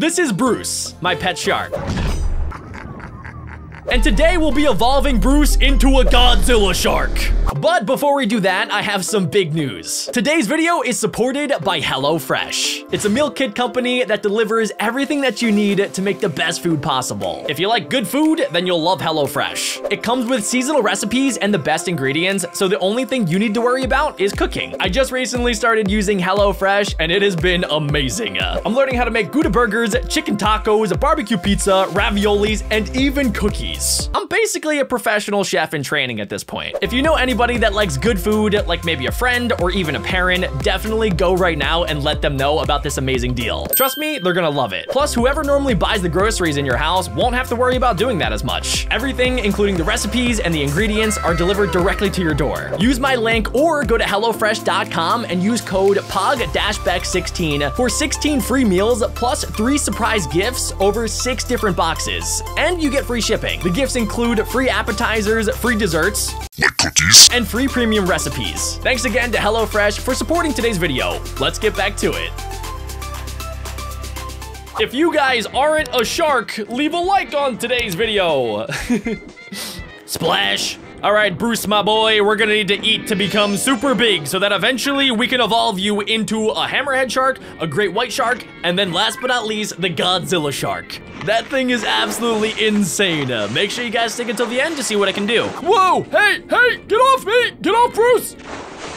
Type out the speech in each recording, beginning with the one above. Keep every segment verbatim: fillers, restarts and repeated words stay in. This is Bruce, my pet shark. And today we'll be evolving Bruce into a Godzilla shark. But before we do that, I have some big news. Today's video is supported by HelloFresh. It's a meal kit company that delivers everything that you need to make the best food possible. If you like good food, then you'll love HelloFresh. It comes with seasonal recipes and the best ingredients, so the only thing you need to worry about is cooking. I just recently started using HelloFresh, and it has been amazing. I'm learning how to make Gouda burgers, chicken tacos, barbecue pizza, raviolis, and even cookies. I'm basically a professional chef in training at this point. If you know anybody that likes good food, like maybe a friend or even a parent, definitely go right now and let them know about this amazing deal. Trust me, they're gonna love it. Plus, whoever normally buys the groceries in your house won't have to worry about doing that as much. Everything, including the recipes and the ingredients, are delivered directly to your door. Use my link or go to HelloFresh dot com and use code P O G B E C one six for sixteen free meals plus three surprise gifts over six different boxes. And you get free shipping. The gifts include free appetizers, free desserts, and free premium recipes. Thanks again to HelloFresh for supporting today's video. Let's get back to it. If you guys aren't a shark, leave a like on today's video. Splash. All right, Bruce, my boy, we're gonna need to eat to become super big so that eventually we can evolve you into a hammerhead shark, a great white shark, and then last but not least, the Godzilla shark. That thing is absolutely insane. Uh, make sure you guys stick until the end to see what I can do. Whoa, hey, hey, get off me, get off Bruce.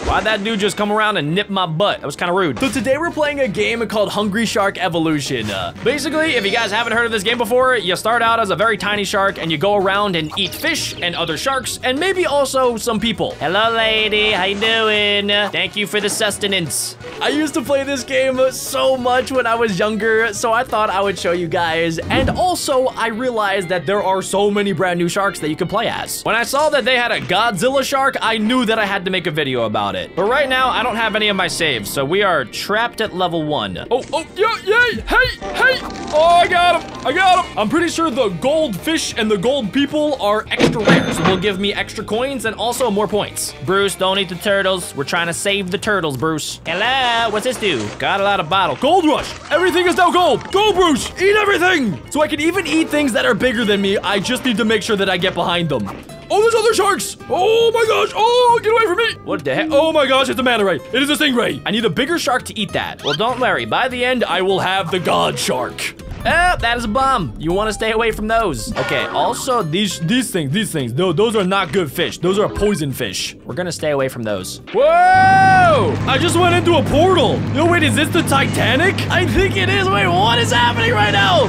Why'd that dude just come around and nip my butt? That was kind of rude. So today we're playing a game called Hungry Shark Evolution. Uh, basically, if you guys haven't heard of this game before, you start out as a very tiny shark and you go around and eat fish and other sharks and maybe also some people. Hello, lady. How you doing? Thank you for the sustenance. I used to play this game so much when I was younger, so I thought I would show you guys. And also, I realized that there are so many brand new sharks that you can play as. When I saw that they had a Godzilla shark, I knew that I had to make a video about it. It. But right now, I don't have any of my saves, so we are trapped at level one. Oh, oh, yeah, yay, hey, hey. Oh, I got him, I got him. I'm pretty sure the gold fish and the gold people are extra rare, so they'll give me extra coins and also more points. Bruce, don't eat the turtles. We're trying to save the turtles, Bruce. Hello, what's this do? Got a lot of bottle. Gold rush, everything is now gold. Go, Bruce, eat everything. So I can even eat things that are bigger than me. I just need to make sure that I get behind them. Oh, there's other sharks! Oh my gosh! Oh, get away from me! What the heck? Oh my gosh, it's a manta ray. It is a stingray. I need a bigger shark to eat that. Well, don't worry. By the end, I will have the god shark. Oh, that is a bomb. You want to stay away from those. Okay, also, these these things, these things. No, those are not good fish. Those are poison fish. We're going to stay away from those. Whoa! I just went into a portal. Yo, wait, is this the Titanic? I think it is. Wait, what is happening right now?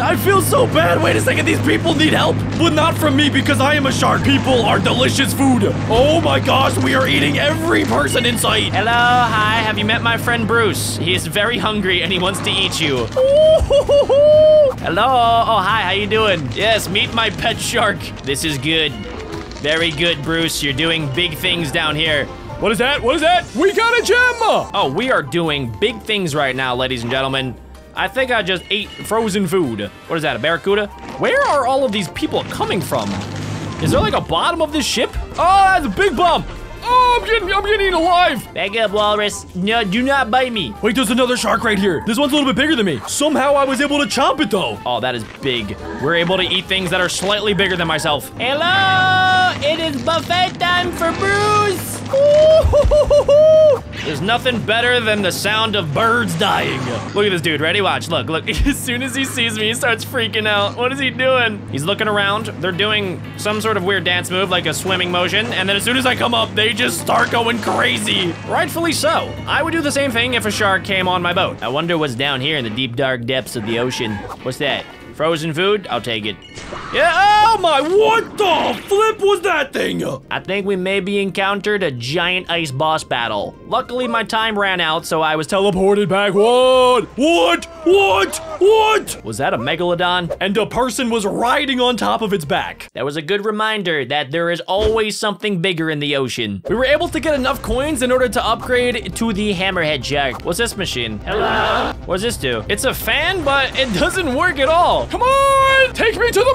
I feel so bad. Wait a second. These people need help, but not from me because I am a shark. People are delicious food. Oh, my gosh. We are eating every person in sight. Hello. Hi. Have you met my friend Bruce? He is very hungry, and he wants to eat you. Hello. Oh, hi. How you doing? Yes, meet my pet shark. This is good. Very good, Bruce. You're doing big things down here. What is that? What is that? We got a gem. Oh, we are doing big things right now, ladies and gentlemen. I think I just ate frozen food. What is that, a barracuda? Where are all of these people coming from? Is there like a bottom of this ship? Oh, that's a big bomb. Oh, I'm getting, I'm getting eaten alive. Back up, walrus. No, do not bite me. Wait, there's another shark right here. This one's a little bit bigger than me. Somehow I was able to chomp it though. Oh, that is big. We're able to eat things that are slightly bigger than myself. Hello, it is buffet time for Bruce. There's nothing better than the sound of birds dying. Look at this dude, ready? Watch, look, look. As soon as he sees me, he starts freaking out. What is he doing? He's looking around. They're doing some sort of weird dance move, like a swimming motion. And then as soon as I come up, they just start going crazy. Rightfully so. I would do the same thing if a shark came on my boat. I wonder what's down here in the deep, dark depths of the ocean. What's that? Frozen food? I'll take it. Yeah, oh my, what the flip was that thing? I think we maybe encountered a giant ice boss battle. Luckily, my time ran out, so I was teleported back. What? What? What? What? Was that a megalodon? And a person was riding on top of its back. That was a good reminder that there is always something bigger in the ocean. We were able to get enough coins in order to upgrade to the hammerhead shark. What's this machine? Hello? What's this do? It's a fan, but it doesn't work at all. whale! Come on! Take me to the moon!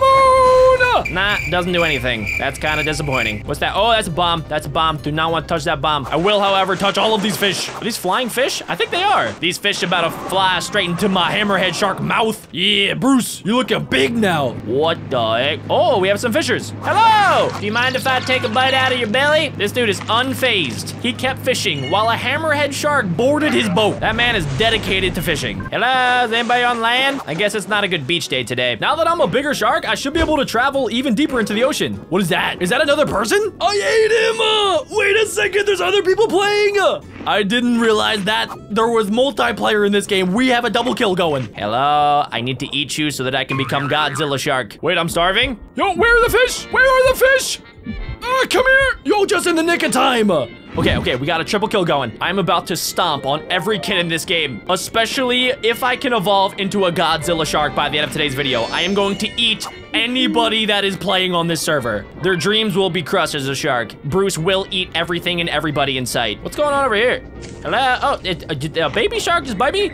Nah, doesn't do anything. That's kind of disappointing. What's that? Oh, that's a bomb. That's a bomb. Do not want to touch that bomb. I will, however, touch all of these fish. Are these flying fish? I think they are. These fish about to fly straight into my hammerhead shark mouth. Yeah, Bruce, you're looking big now. What the heck? Oh, we have some fishers. Hello! Do you mind if I take a bite out of your belly? This dude is unfazed. He kept fishing while a hammerhead shark boarded his boat. That man is dedicated to fishing. Hello, is anybody on land? I guess it's not a good beach day today. Now that I'm a bigger shark, I should be able to travel even deeper into the ocean. What is that? Is that another person? I ate him! Uh, wait a second, there's other people playing! Uh, I didn't realize that there was multiplayer in this game. We have a double kill going. Hello, I need to eat you so that I can become Godzilla shark. Wait, I'm starving? Yo, where are the fish? Where are the fish? Uh, come here! Yo, just in the nick of time! Uh, Okay, okay, we got a triple kill going. I'm about to stomp on every kid in this game, especially if I can evolve into a Godzilla shark by the end of today's video. I am going to eat anybody that is playing on this server. Their dreams will be crushed as a shark. Bruce will eat everything and everybody in sight. What's going on over here? Hello? Oh, it, a, a baby shark just bite me?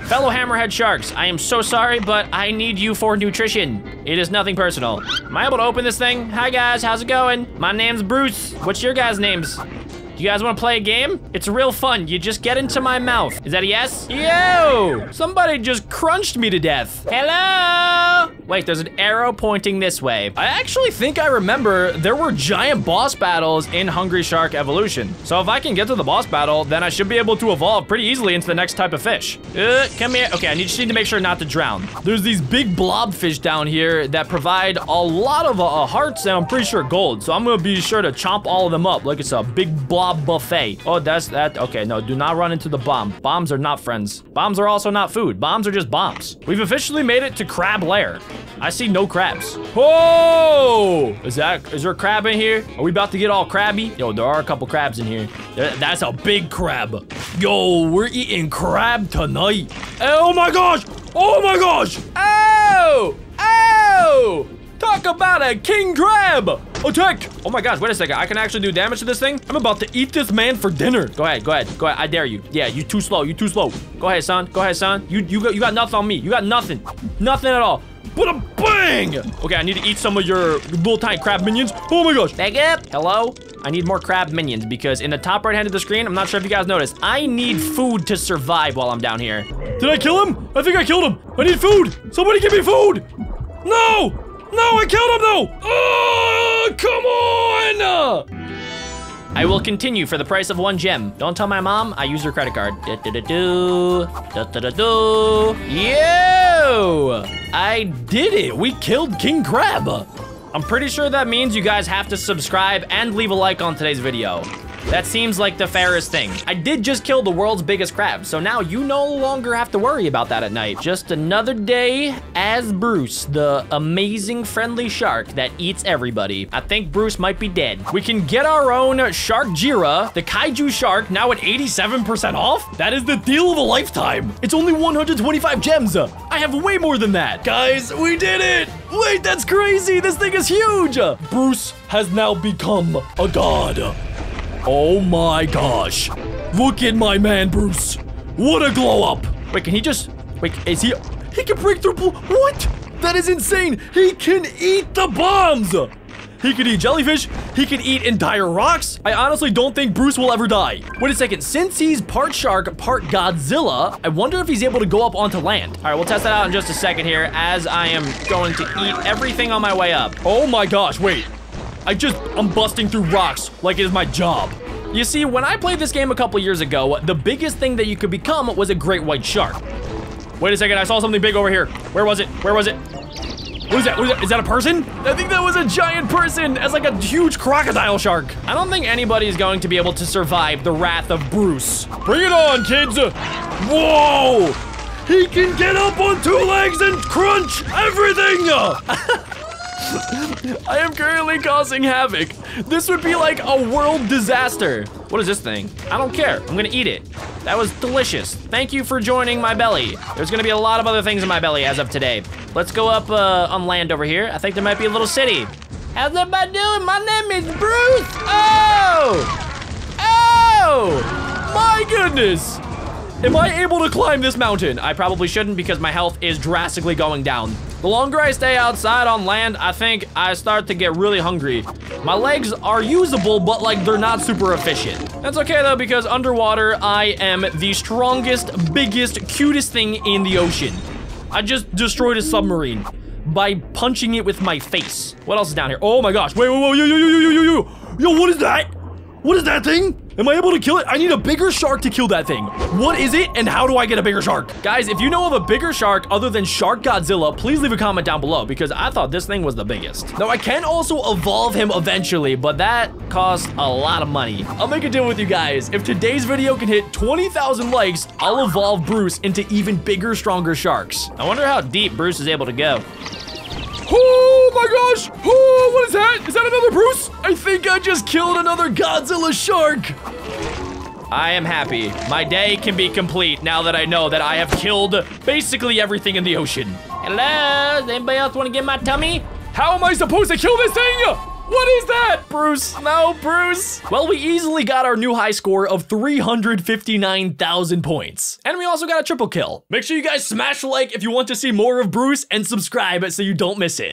Fellow hammerhead sharks, I am so sorry, but I need you for nutrition. It is nothing personal. Am I able to open this thing? Hi, guys. How's it going? My name's Bruce. What's your guys' names? Do you guys want to play a game? It's real fun. You just get into my mouth. Is that a yes? Yo! Somebody just crunched me to death. Hello! Wait, there's an arrow pointing this way. I actually think I remember there were giant boss battles in Hungry Shark Evolution. So if I can get to the boss battle, then I should be able to evolve pretty easily into the next type of fish. Uh, come here. Okay, I just need to make sure not to drown. There's these big blobfish down here that provide a lot of uh, hearts and I'm pretty sure gold. So I'm going to be sure to chomp all of them up like it's a big blob buffet. Oh, that's that. Okay, no, do not run into the bomb. Bombs are not friends. Bombs are also not food. Bombs are just bombs. We've officially made it to Crab Lair. I see no crabs. Oh, is that, is there a crab in here? Are we about to get all crabby? Yo, there are a couple crabs in here. That's a big crab. Yo, we're eating crab tonight. Oh my gosh. Oh my gosh. Oh, oh. Talk about a king crab! Attack! Oh my gosh, wait a second. I can actually do damage to this thing? I'm about to eat this man for dinner. Go ahead, go ahead, go ahead. I dare you. Yeah, you too slow, you too slow. Go ahead, son, go ahead, son. You you got, you got nothing on me. You got nothing. Nothing at all. But a bang! Okay, I need to eat some of your little tiny crab minions. Oh my gosh. Back up. Hello? I need more crab minions because in the top right hand of the screen, I'm not sure if you guys noticed, I need food to survive while I'm down here. Did I kill him? I think I killed him. I need food. Somebody give me food. No! No, I killed him though! Oh, come on! I will continue for the price of one gem. Don't tell my mom, I use her credit card. Da-da-da-do, da-da-da-do. Yo! I did it, we killed King Crab. I'm pretty sure that means you guys have to subscribe and leave a like on today's video. That seems like the fairest thing. I did just kill the world's biggest crab, so now you no longer have to worry about that at night. Just another day as Bruce, the amazing friendly shark that eats everybody. I think Bruce might be dead. We can get our own Shark Jira, the kaiju shark, now at eighty-seven percent off. That is the deal of a lifetime. It's only one hundred twenty-five gems. I have way more than that. Guys, we did it. Wait, that's crazy. This thing is huge. Bruce has now become a god. Oh my gosh. Look at my man, Bruce. What a glow up. Wait, can he just, wait, is he, he can break through, what? That is insane. He can eat the bombs. He could eat jellyfish. He could eat entire rocks. I honestly don't think Bruce will ever die. Wait a second. Since he's part shark, part Godzilla, I wonder if he's able to go up onto land. All right, we'll test that out in just a second here as I am going to eat everything on my way up. Oh my gosh, wait. I just, I'm busting through rocks like it is my job. You see, when I played this game a couple years ago, the biggest thing that you could become was a great white shark. Wait a second, I saw something big over here. Where was it? Where was it? What is that? What is that? Is that a person? I think that was a giant person as like a huge crocodile shark. I don't think anybody is going to be able to survive the wrath of Bruce. Bring it on, kids. Whoa. He can get up on two legs and crunch everything. I am currently causing havoc. This would be like a world disaster. What is this thing? I don't care. I'm gonna eat it. That was delicious. Thank you for joining my belly. There's gonna be a lot of other things in my belly as of today. Let's go up uh, on land over here. I think there might be a little city. How's everybody doing? My name is Bruce. Oh! Oh! My goodness! Am I able to climb this mountain? I probably shouldn't because my health is drastically going down. The longer I stay outside on land, I think I start to get really hungry. My legs are usable, but like they're not super efficient. That's okay though, because underwater, I am the strongest, biggest, cutest thing in the ocean. I just destroyed a submarine by punching it with my face. What else is down here? Oh my gosh, wait, wait, wait, yo, yo, yo, yo, yo, yo. Yo, what is that? What is that thing? Am I able to kill it? I need a bigger shark to kill that thing. What is it and how do I get a bigger shark? Guys, if you know of a bigger shark other than Shark Godzilla, please leave a comment down below because I thought this thing was the biggest. Now I can also evolve him eventually, but that costs a lot of money. I'll make a deal with you guys. If today's video can hit twenty thousand likes, I'll evolve Bruce into even bigger, stronger sharks. I wonder how deep Bruce is able to go. Oh my gosh! Oh, what is that? Is that another Bruce? I think I just killed another Godzilla shark. I am happy. My day can be complete now that I know that I have killed basically everything in the ocean. Hello? Does anybody else want to get my tummy? How am I supposed to kill this thing? What is that, Bruce? No, Bruce. Well, we easily got our new high score of three hundred fifty-nine thousand points. And we also got a triple kill. Make sure you guys smash like if you want to see more of Bruce and subscribe so you don't miss it.